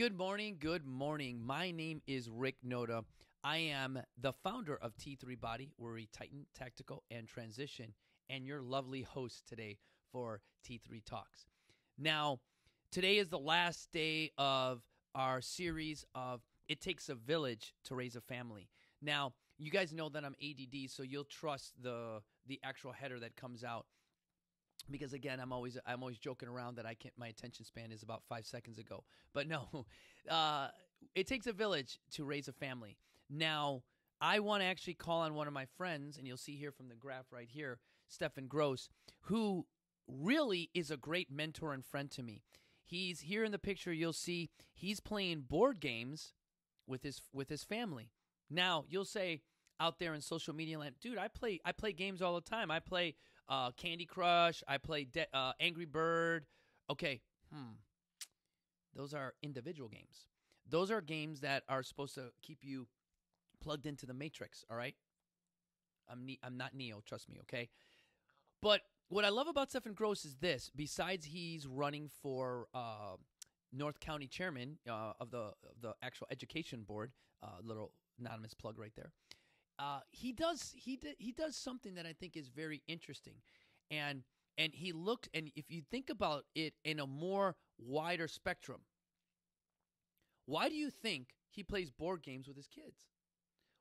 Good morning, good morning. My name is Rick Noda. I am the founder of T3 Body, where we tighten, tactical, and transition, and your lovely host today for T3 Talks. Now, today is the last day of our series of It Takes a Village to Raise a Family. Now, you guys know that I'm ADD, so you'll trust the actual header that comes out. Because again, I'm always joking around that I can't. My attention span is about 5 seconds ago. But no, it takes a village to raise a family. Now, I want to actually call on one of my friends, and you'll see here from the graph right here, Stefan Gross, who really is a great mentor and friend to me. He's here in the picture. You'll see he's playing board games with his family. Now, you'll say, out there in social media land, dude, I play games all the time. I play Candy Crush. I play Angry Bird. Okay, those are individual games. Those are games that are supposed to keep you plugged into the matrix. All right, I'm not Neo. Trust me. Okay, but what I love about Stefan Gross is this. Besides, he's running for North County Chairman of the actual education board. Little anonymous plug right there. He does something that I think is very interesting, and he looked, and if you think about it in a more wider spectrum, why do you think he plays board games with his kids?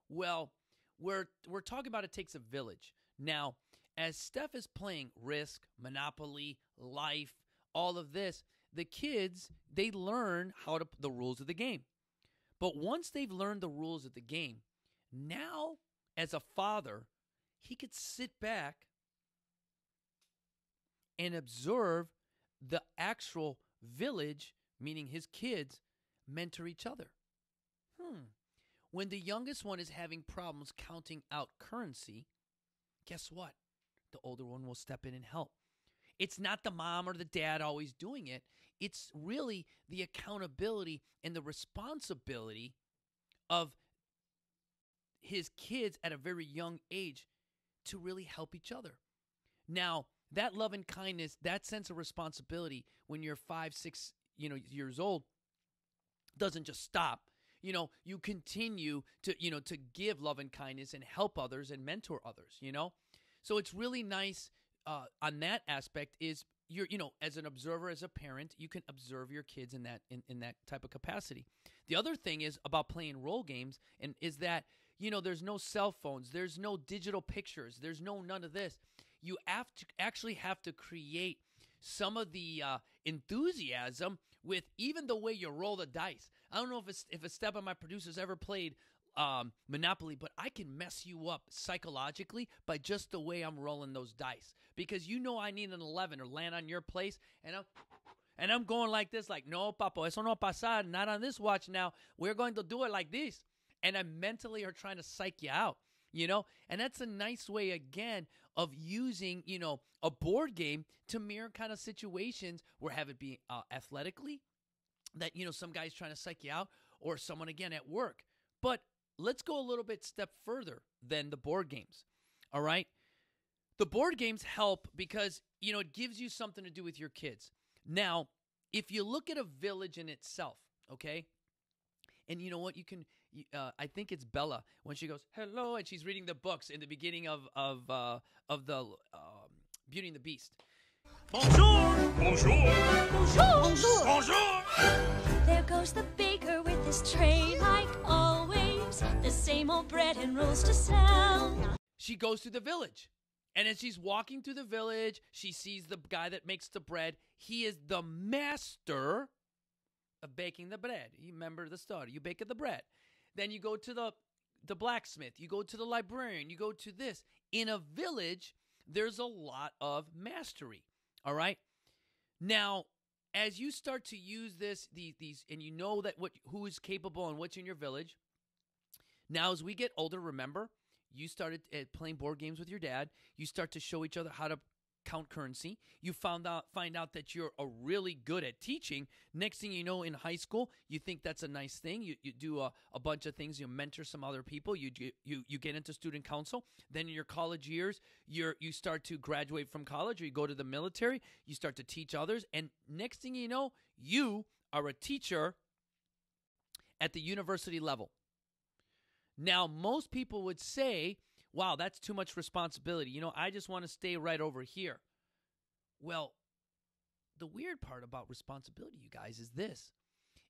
Well, we're talking about it takes a village. Now, as Steph is playing Risk, Monopoly, Life, all of this, the kids, they learn the rules of the game, but once they've learned the rules of the game, now, as a father, he could sit back and observe the actual village, meaning his kids, mentor each other. When the youngest one is having problems counting out currency, guess what? The older one will step in and help. It's not the mom or the dad always doing it. It's really the accountability and the responsibility of his kids at a very young age to really help each other. Now, that love and kindness, that sense of responsibility when you're 5, 6, years old doesn't just stop. You continue to give love and kindness and help others and mentor others, So it's really nice on that aspect is you're, as an observer, as a parent, you can observe your kids in that in that type of capacity. The other thing is about playing role games and is that there's no cell phones, there's no digital pictures, there's none of this. You have to create some of the enthusiasm with even the way you roll the dice. I don't know if a step on my producer's ever played Monopoly, but I can mess you up psychologically by just the way I'm rolling those dice because I need an 11 or land on your place, and I'm going like this, like, no, papo, eso no pasar, not on this watch now. We're going to do it like this. And I mentally are trying to psych you out, And that's a nice way, again, of using, a board game to mirror kind of situations where have it be athletically that, some guy's trying to psych you out or someone, again, at work. But let's go a little bit step further than the board games, all right? The board games help because, it gives you something to do with your kids. Now, if you look at a village in itself, okay, and you know what? You can, I think it's Bella when she goes, hello, and she's reading the books in the beginning of the Beauty and the Beast. Bonjour! Bonjour! Bonjour! Bonjour! Bonjour! There goes the baker with his tray like always, the same old bread and rolls to sell. She goes through the village. And as she's walking through the village, she sees the guy that makes the bread. He is the master of baking the bread. You remember the story. You bake the bread. Then you go to the blacksmith. You go to the librarian. You go to this. In a village, there's a lot of mastery. All right? Now, as you start to use these, and that who is capable and what's in your village, now as we get older, remember, you started playing board games with your dad. You start to show each other how to count currency. You find out that you're really good at teaching. Next thing you know, in high school, you think that's a nice thing. You do a bunch of things. You mentor some other people. You get into student council. Then in your college years, you start to graduate from college or you go to the military. You start to teach others. And next thing you know, you are a teacher at the university level. Now, most people would say, wow, that's too much responsibility. You know, I just want to stay right over here. Well, the weird part about responsibility, you guys, is this,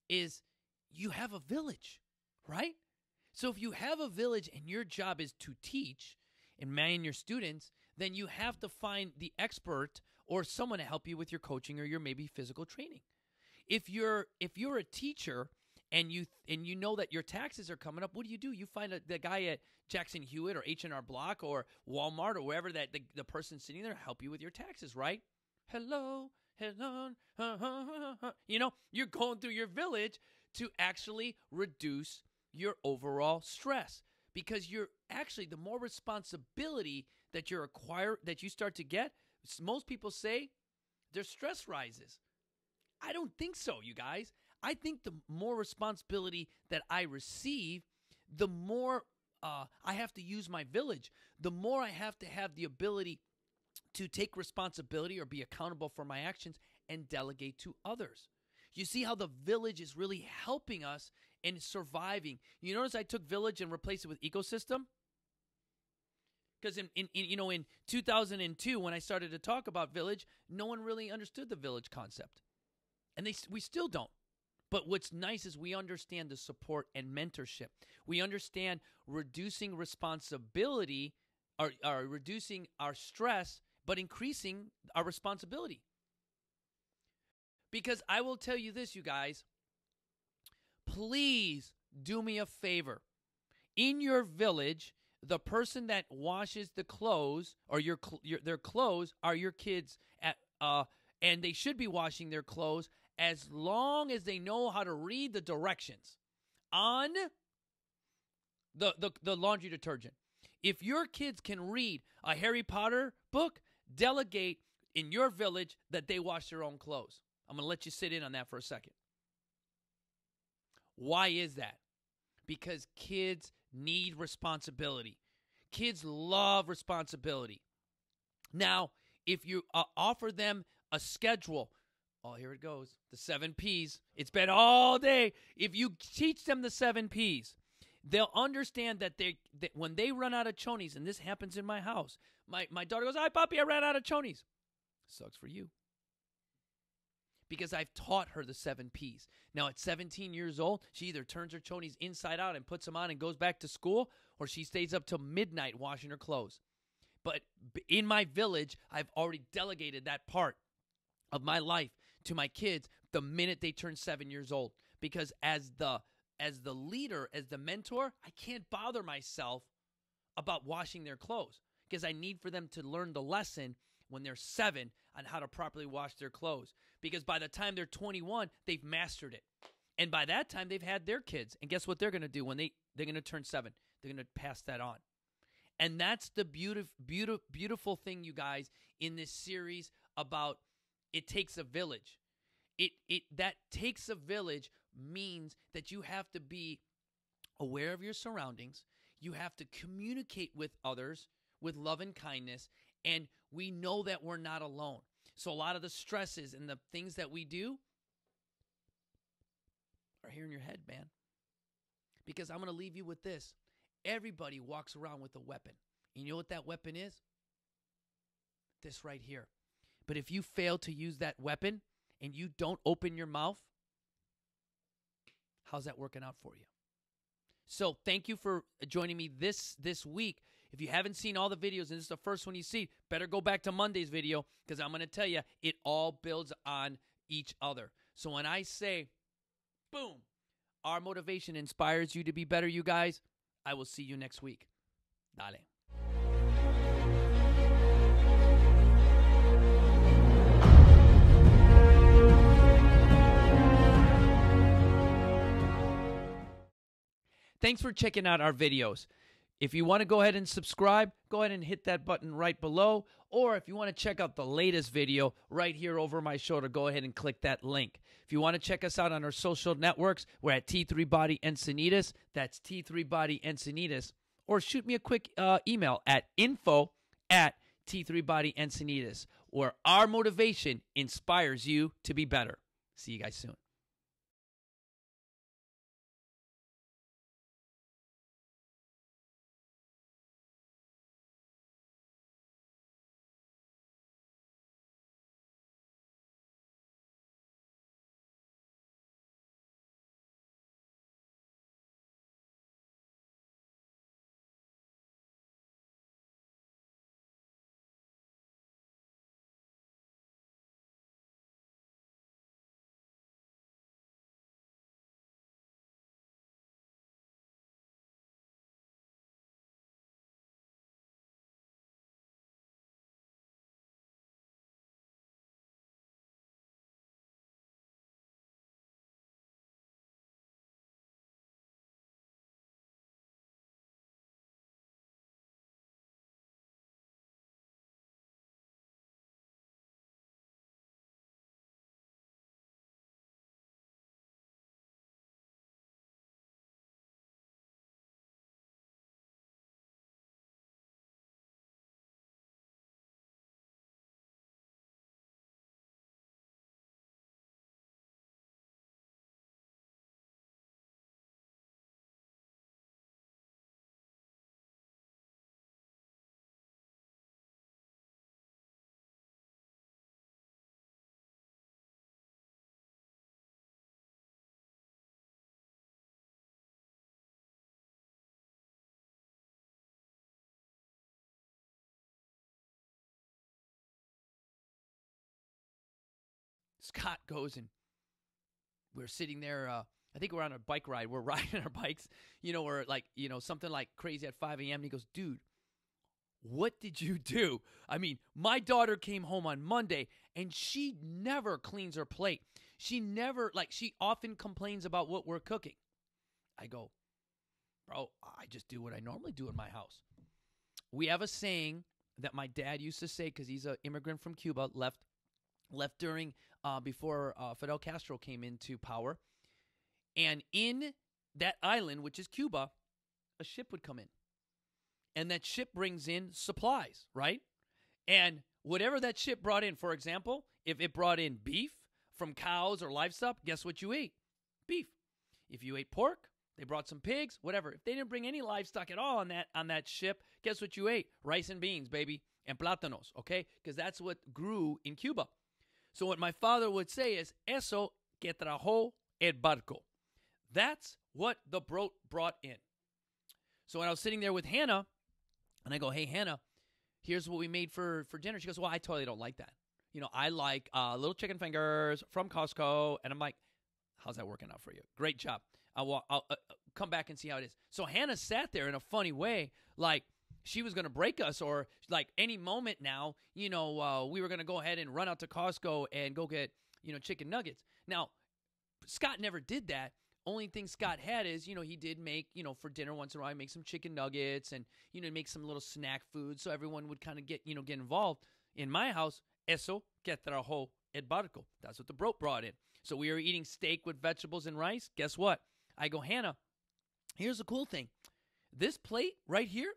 is you have a village, right? So if you have a village and your job is to teach and man your students, then you have to find the expert or someone to help you with your coaching or your maybe physical training. If you're a teacher and you know that your taxes are coming up, what do? You find the guy at Jackson Hewitt or H&R Block or Walmart or wherever that the person sitting there help you with your taxes, right? Hello. You know, you're going through your village to actually reduce your overall stress, because you're actually, the more responsibility that you acquire, that you start to get, most people say their stress rises. I don't think so, you guys. I think the more responsibility that I receive, the more I have to use my village, the more I have to have the ability to take responsibility or be accountable for my actions and delegate to others. You see how the village is really helping us in surviving. You notice I took village and replaced it with ecosystem? Because in 2002, when I started to talk about village, no one really understood the village concept. And we still don't. But what's nice is we understand the support and mentorship. We understand reducing responsibility or reducing our stress, but increasing our responsibility. Because I will tell you this, you guys, please do me a favor. In your village, the person that washes the clothes or their clothes are your kids, and they should be washing their clothes as long as they know how to read the directions on the laundry detergent. If your kids can read a Harry Potter book, delegate in your village that they wash their own clothes. I'm going to let you sit in on that for a second. Why is that? Because kids need responsibility. Kids love responsibility. Now, if you offer them a schedule, oh, here it goes, the 7 Ps. It's been all day. If you teach them the 7 Ps, they'll understand that when they run out of chonies, and this happens in my house, my daughter goes, "Hi, Papi, I ran out of chonies." Sucks for you. Because I've taught her the 7 Ps. Now at 17 years old, she either turns her chonies inside out and puts them on and goes back to school, or she stays up till midnight washing her clothes. But in my village, I've already delegated that part of my life to my kids the minute they turn 7 years old. Because as the leader, as the mentor, I can't bother myself about washing their clothes, because I need for them to learn the lesson when they're 7 on how to properly wash their clothes. Because by the time they're 21, they've mastered it. And by that time, they've had their kids. And guess what they're going to do when they're going to turn 7? They're going to pass that on. And that's the beautiful thing, you guys, in this series about it takes a village. That takes a village means that you have to be aware of your surroundings. You have to communicate with others with love and kindness. And we know that we're not alone. So a lot of the stresses and the things that we do are here in your head, man. Because I'm going to leave you with this. Everybody walks around with a weapon. You know what that weapon is? This right here. But if you fail to use that weapon and you don't open your mouth, how's that working out for you? So thank you for joining me this week. If you haven't seen all the videos, and this is the first one you see, better go back to Monday's video, because I'm going to tell you, it all builds on each other. So when I say, boom, our motivation inspires you to be better, you guys, I will see you next week. Dale. Thanks for checking out our videos. If you want to go ahead and subscribe, go ahead and hit that button right below. Or if you want to check out the latest video right here over my shoulder, go ahead and click that link. If you want to check us out on our social networks, we're at T3 Body Encinitas. That's T3 Body Encinitas. Or shoot me a quick email at info@T3BodyEncinitas, where our motivation inspires you to be better. See you guys soon. Scott goes and we're sitting there. I think we're on a bike ride. We're riding our bikes, you know, or like, you know, something like crazy at 5 a.m. And he goes, dude, what did you do? I mean, my daughter came home on Monday and she never cleans her plate. She never, like, she often complains about what we're cooking. I go, bro, I just do what I normally do in my house. We have a saying that my dad used to say because he's an immigrant from Cuba, left during before Fidel Castro came into power. And in that island, which is Cuba, a ship would come in. And that ship brings in supplies, right? And whatever that ship brought in, for example, if it brought in beef from cows or livestock, guess what you ate? Beef. If you ate pork, they brought some pigs, whatever. If they didn't bring any livestock at all on that ship, guess what you ate? Rice and beans, baby, and plátanos, okay? Because that's what grew in Cuba. So what my father would say is, eso que trajo el barco. That's what the boat brought in. So when I was sitting there with Hannah, and I go, hey, Hannah, here's what we made for dinner. She goes, well, I totally don't like that. You know, I like little chicken fingers from Costco. And I'm like, how's that working out for you? Great job. I'll come back and see how it is. So Hannah sat there in a funny way, like she was going to break us, or like any moment now, you know, we were going to go ahead and run out to Costco and go get, you know, chicken nuggets. Now, Scott never did that. Only thing Scott had is, you know, he did make, you know, for dinner once in a while, make some chicken nuggets and, you know, make some little snack food so everyone would kind of get, you know, get involved. In my house, eso que trajo el barco. That's what the boat brought in. So we were eating steak with vegetables and rice. Guess what? I go, Hannah, here's the cool thing. This plate right here,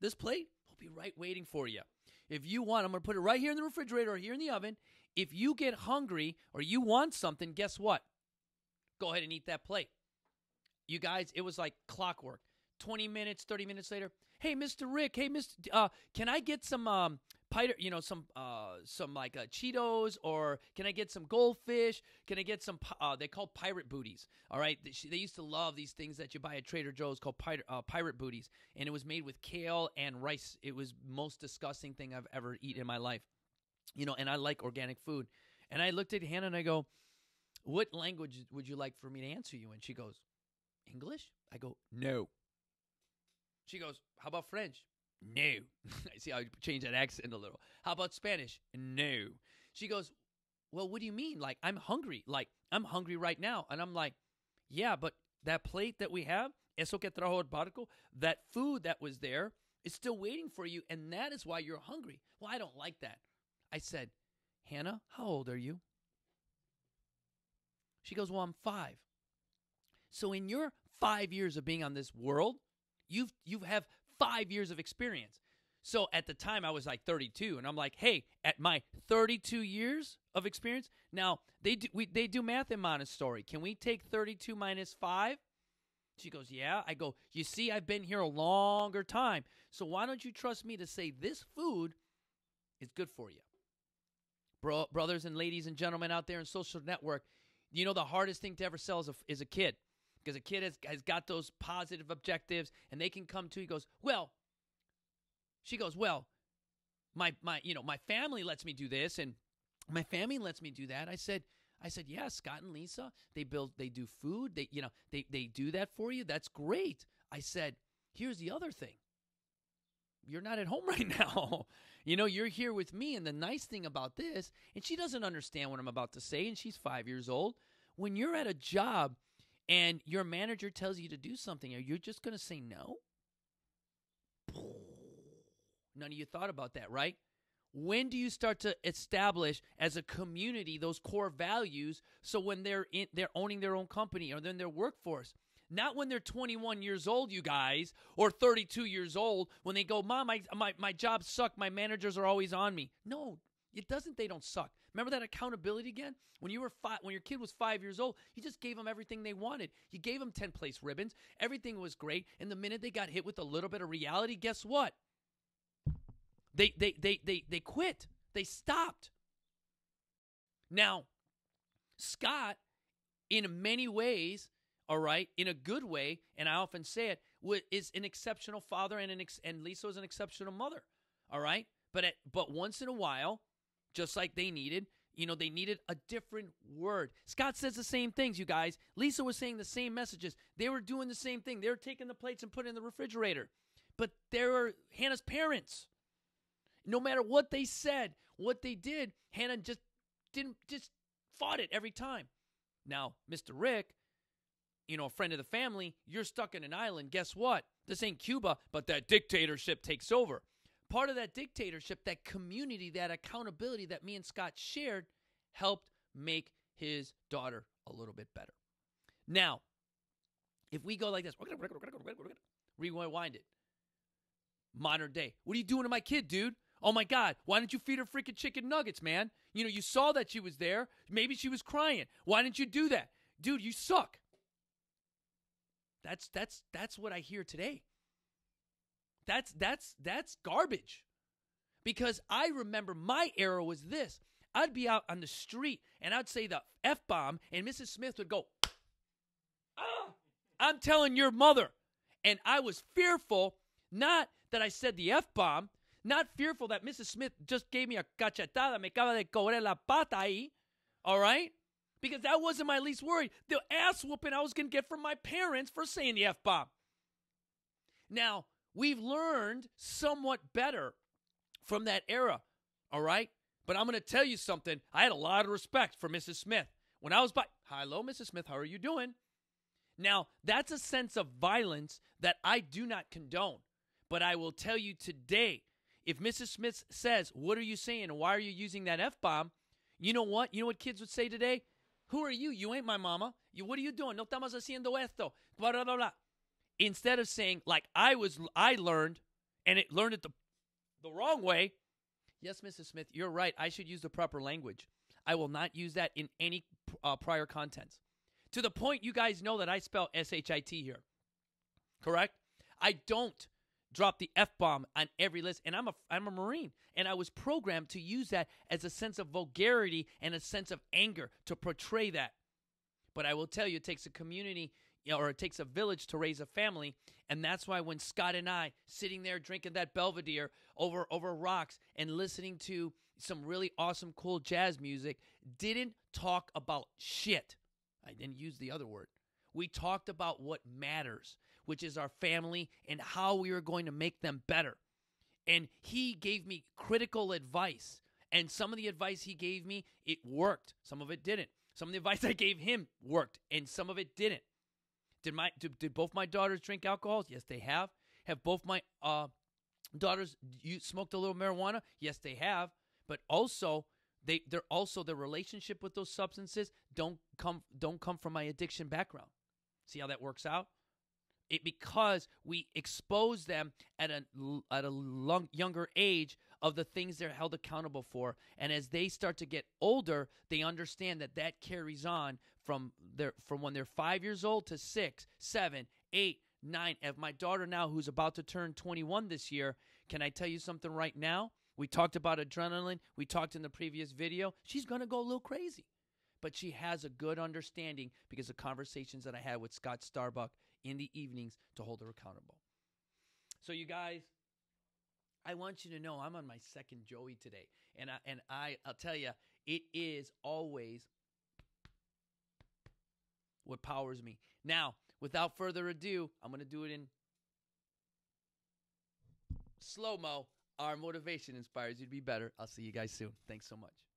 this plate will be right waiting for you. If you want, I'm going to put it right here in the refrigerator or here in the oven. If you get hungry or you want something, guess what? Go ahead and eat that plate. You guys, it was like clockwork. 20 minutes, 30 minutes later, hey, Mr. Rick, hey, Mr. Can I get some pita, you know, some like Cheetos, or can I get some goldfish? Can I get some? They call pirate booties. All right, they used to love these things that you buy at Trader Joe's called pirate booties, and it was made with kale and rice. It was the most disgusting thing I've ever eaten in my life, you know. And I like organic food, and I looked at Hannah and I go, what language would you like for me to answer you? And she goes, English? I go, no. She goes, how about French? No. I see how I change that accent a little. How about Spanish? No. She goes, well, what do you mean? Like, I'm hungry. Like, I'm hungry right now. And I'm like, yeah, but that plate that we have, eso que trajo el barco, that food that was there is still waiting for you, and that is why you're hungry. Well, I don't like that. I said, Hannah, how old are you? She goes, well, I'm 5. So in your 5 years of being on this world, you have 5 years of experience. So at the time, I was like 32, and I'm like, hey, at my 32 years of experience, now they do math in Montessori. Can we take 32 minus 5? She goes, yeah. I go, you see, I've been here a longer time, so why don't you trust me to say this food is good for you? Brothers and ladies and gentlemen out there in social network, you know, the hardest thing to ever sell is a kid, because a kid has got those positive objectives, and they can come to. He goes, well, she goes, well, my you know, my family lets me do this, and my family lets me do that. I said, yeah, Scott and Lisa, they do food, they do that for you. That's great. I said, here's the other thing. You're not at home right now. You know, you're here with me. And the nice thing about this, and she doesn't understand what I'm about to say, and she's 5 years old. When you're at a job and your manager tells you to do something, are you just going to say no? None of you thought about that, right? When do you start to establish as a community those core values, so when they're owning their own company or then their workforce? Not when they're 21 years old, you guys, or 32 years old, when they go, Mom, my job sucked. My managers are always on me. No, it doesn't. They don't suck. Remember that accountability again? When you were when your kid was 5 years old, you just gave them everything they wanted. You gave them 10-place ribbons. Everything was great. And the minute they got hit with a little bit of reality, guess what? They quit. They stopped. Now, Scott, in many ways, all right, in a good way, and I often say it, is an exceptional father, and Lisa is an exceptional mother, all right? But once in a while, just like they needed, You know, they needed a different word. Scott says the same things, you guys. Lisa was saying the same messages. They were doing the same thing. They were taking the plates and putting it in the refrigerator. But they were Hannah's parents. No matter what they said, what they did, Hannah just fought it every time. Now, Mr. Rick, you know, a friend of the family, you're stuck in an island. Guess what? This ain't Cuba, but that dictatorship takes over. Part of that dictatorship, that community, that accountability that me and Scott shared helped make his daughter a little bit better. Now, if we go like this, rewind it. Modern day. What are you doing to my kid, dude? Oh, my God. Why didn't you feed her freaking chicken nuggets, man? You know, you saw that she was there. Maybe she was crying. Why didn't you do that? Dude, you suck. That's what I hear today. That's garbage. Because I remember my era was this. I'd be out on the street, and I'd say the F-bomb, and Mrs. Smith would go, oh, I'm telling your mother. And I was fearful, not that I said the F-bomb, not fearful that Mrs. Smith just gave me a cachetada, me acaba de cobrar la pata ahí, all right? Because that wasn't my least worry. The ass whooping I was going to get from my parents for saying the F-bomb. Now, we've learned somewhat better from that era, all right? But I'm going to tell you something. I had a lot of respect for Mrs. Smith. When I was by, hello, Mrs. Smith, how are you doing? Now, that's a sense of violence that I do not condone. But I will tell you today, if Mrs. Smith says, what are you saying and why are you using that F-bomb, you know what? You know what kids would say today? Who are you? You ain't my mama. What are you doing? No estamos haciendo esto. Blah, blah, blah, blah. Instead of saying, like I learned, and it learned it the wrong way, yes, Mrs. Smith, you're right. I should use the proper language. I will not use that in any prior contents. To the point you guys know that I spell S-H-I-T here, correct? I don't drop the F-bomb on every list, and I'm a Marine, and I was programmed to use that as a sense of vulgarity and a sense of anger to portray that. But I will tell you, it takes a community, or it takes a village to raise a family, and that's why when Scott and I, sitting there drinking that Belvedere over rocks and listening to some really awesome, cool jazz music, didn't talk about shit. I didn't use the other word. We talked about what matters, which is our family and how we are going to make them better. And he gave me critical advice. And some of the advice he gave me, it worked. Some of it didn't. Some of the advice I gave him worked, and some of it didn't. Did both my daughters drink alcohol? Yes, they have. Have both my daughters smoked a little marijuana? Yes, they have. But also, their relationship with those substances don't come from my addiction background. See how that works out? It because we expose them at a younger age of the things they're held accountable for, and as they start to get older, they understand that carries on from when they're 5 years old to 6, 7, 8, 9. As my daughter now, who's about to turn 21 this year, can I tell you something right now? We talked about adrenaline. We talked in the previous video. She's gonna go a little crazy, but she has a good understanding because of conversations that I had with Scott Starbuck in the evenings to hold her accountable. So you guys, I want you to know I'm on my second Joey today, and I'll tell you, it is always what powers me. Now, without further ado, I'm going to do it in slow-mo. Our motivation inspires you to be better. I'll see you guys soon. Thanks so much.